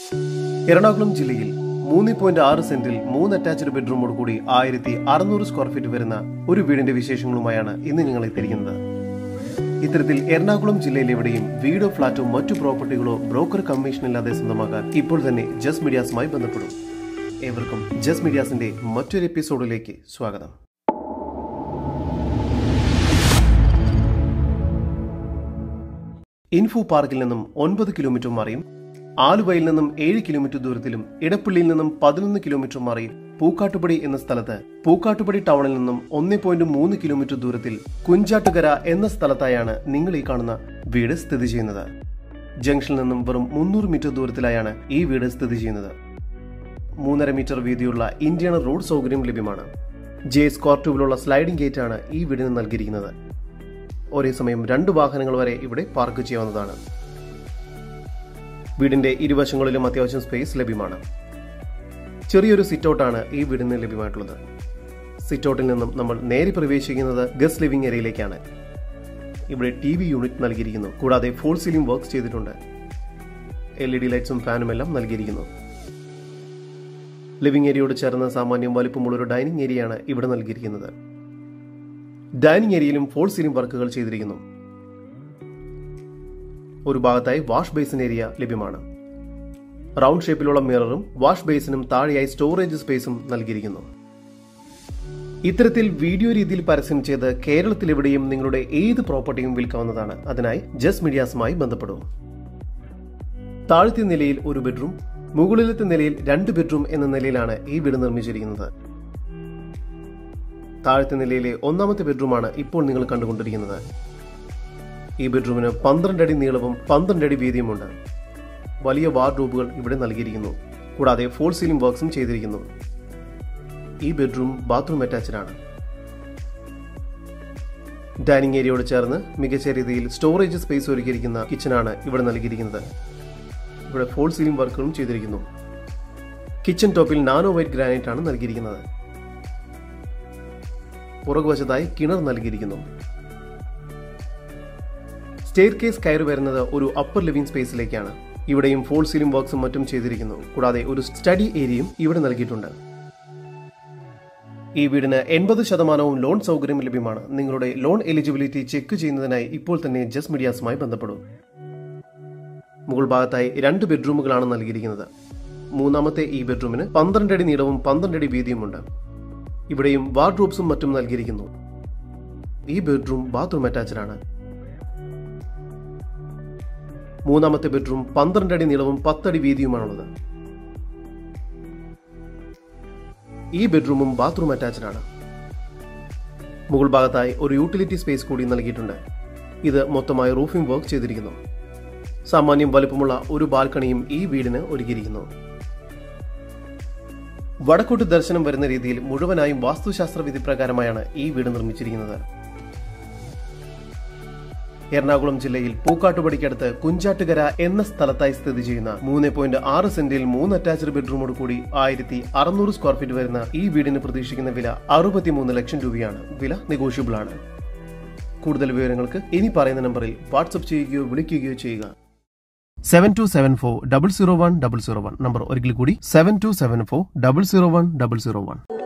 Ernakulam Jilil, Muni Point R Central, Moon attached bedroom or goody, Iriti, Arnur square feet Verna, Urivid in Division Lumayana, in the Ningalithirina. Itheril Ernakulam Jilil Levadim, Vido Flato, Matu Property Glo, Broker Commissioner Lades in the Maga, Ipurthane, Just Media Smipe and the Pudu. Evercom, Just Media Sunday, Matu episode Lake, Swagada. Info Parkilanum, 9 kilometer Marim. Aluvayilanum 7 kilometer Duratilum, Edapullinum 11 kilometer Mari, Pookkattupadi in the Stalata, Pookkattupadi Townanum, 1.3 kilometer Duratil, Kunjattukara in the Stalatayana, Ningalikana, Vedas Tadijinada. Junctionanum from 300 meter Duratilayana, E Vedas Tadijinada. 3 meter Vidula, Indian Road Sogrim Libimana. J. Scortuvula sliding gateana, E Vidin Algirinada. Or is some Randu Bakangalare, Ivade Parkuchianadana. വീടിന്റെ ഇരുവശങ്ങളിലും അത്യാവശ്യം space ലഭ്യമാണ്. ചെറിയൊരു sit out ആണ് ഈ വീടിന് ലഭ്യമായിട്ടുള്ളത്. Sit ഔട്ടിൽ നിന്നും നമ്മൾ നേരെ പ്രവേശിക്കുന്നത് ഗസ്റ്റ് ലിവിംഗ് ഏരിയയിലേക്കാണ്. ഇവിടെ ടിവി യൂണിറ്റ് നൽകിയിരിക്കുന്നു. കൂടാതെ ഫോൾ സീലിംഗ് വർക്ക് ചെയ്തിട്ടുണ്ട്. എൽഇഡി ലൈറ്റ്സും ഫാനും എല്ലാം നൽകിയിരിക്കുന്നു. ലിവിംഗ് ഏരിയയോട് ചേർന്ന സാമാന്യം വലിപ്പമുള്ള ഒരു ഡൈനിംഗ് ഏരിയയാണ് ഇവിടെ നൽകിയിരിക്കുന്നത്. ഡൈനിംഗ് ഏരിയയിലും ഫോൾ സീലിംഗ് വർക്കുകൾ ചെയ്തിരിക്കുന്നു. Urubagatai wash basin area Libimana. Round shape mirrorum, wash basinum, thari storage spacum Nalgirino. Itratil video idil parasim cheda, Kerala Tilivadium Ninglude, either property will come Adanai, Just Media Smai Bandapado. Tarthin Nilil Uru bedroom, Mugulilith Nilil, Dantu bedroom in the Nililana, E Vidaner Michirinada. Tarthin Nilil, Onamath bedroomana, Ipo Ningal Kandakundarina. This bedroom is 15 അടി നീളവും 12 അടി വീതിയുമുണ്ട്. വലിയ വാർഡ്രോബുകൾ ഇവിടെ നൽകിയിരിക്കുന്നു. കൂടാതെ fall ceiling വർക്ക്സും ചെയ്തിരിക്കുന്നു. ഈ ബെഡ്റൂം ബാത്ത്റൂം അറ്റാച്ച്ഡ് ആണ്. ഡൈനിംഗ് ഏരിയയോട് ചേർന്ന് മികച്ച രീതിയിൽ സ്റ്റോറേജ് സ്പേസ് ഒരുക്കിയിരിക്കുന്ന കിച്ചൺ ആണ് ഇവിടെ നൽകിയിരിക്കുന്നത്. ഇവിടെ ഫോൾ സീലിംഗ് വർക്കുകളും ചെയ്തിരിക്കുന്നു. കിച്ചൺ ടോപ്പിൽ നാനോ വൈറ്റ് ഗ്രാനൈറ്റ് ആണ് നൽകിയിരിക്കുന്നത്. പുറകുവശത്തായി കിണർ നൽകിയിരിക്കുന്നു. Staircase കയറി വരുന്നത് ഒരു upper living spaceലേക്കാണ്. ഇവിടെയും full ceiling worksഉം മറ്റും ചെയ്തിരിക്കുന്നു. കൂടാതെ ഒരു study areaയും ഇവിടെ നൽകിയിട്ടുണ്ട്. ഈ വീടിന് 80% ലോൺ സൗകര്യം ലഭ്യമാണ്. നിങ്ങളുടെ ലോൺ eligibility ചെക്ക് ചെയ്യുന്നതിനായി ഇപ്പോൾ തന്നെ Just Mediasമായി ബന്ധപ്പെടും. മുകൾ ഭാഗത്തായി 2 ബെഡ്റൂമുകളാണ് നൽകിയിരിക്കുന്നത്. മൂന്നാമത്തെ ഈ ബെഡ്റൂമിന് 12 അടി നീളവും 12 അടി വീതിയുമുണ്ട്. ഇവിടെയും വാർഡ്രോബ്സും മറ്റും നൽകിയിരിക്കുന്നു. ഈ ബെഡ്റൂം ബാത്ത്റൂം അറ്റാച്ച്ഡ് ആണ്. മൂന്നാമത്തെ ബെഡ്റൂം 12 അടി നീളവും 10 അടി വീതിയുമാണുള്ളത്. ഈ ബെഡ്റൂമും ബാത്ത്റൂം അറ്റാച്ച്ഡ് ആണ്. മുകൾ ഭാഗത്തായി ഒരു യൂട്ടിലിറ്റി സ്പേസ് കൂടി നൽകിയിട്ടുണ്ട്. ഇത് മൊത്തമായി റൂഫിംഗ് വർക്ക് ചെയ്തിരിക്കുന്നു. സാമാന്യം വലിപ്പമുള്ള ഒരു ബാൽക്കണിയും ഈ വീടിന് ഒരുക്കിയിരിക്കുന്നു. വടക്കോട്ട് ദർശനം വരുന്ന രീതിയിൽ മുഴുവനായും വാസ്തുശാസ്ത്ര വിധി പ്രകാരമായാണ് ഈ വീട് നിർമ്മിച്ചിരിക്കുന്നത്. Ernakulam Jillayil, Pookkattupadikkaduthe, Kunjattukara enna sthalattayi sthiti cheyyunna, 3.6 സെന്റിൽ 3 അറ്റാച്ച്ഡ് ബെഡ്റൂമോട് കൂടി 1600 സ്ക്വയർ ഫീറ്റ് വരുന്ന ഈ വീടിന് പ്രതീക്ഷിക്കുന്ന വില 63 ലക്ഷം രൂപയാണ്. വില നെഗോഷ്യബിൾ ആണ്. കൂടുതൽ വിവരങ്ങൾക്ക് ഇനി പറയുന്ന നമ്പറിൽ വാട്സ്ആപ്പ് ചെയ്യുകയോ വിളിക്കുകയോ ചെയ്യുക. 7274001001 നമ്പർ ഒരിക്കൽ കൂടി 7274001001.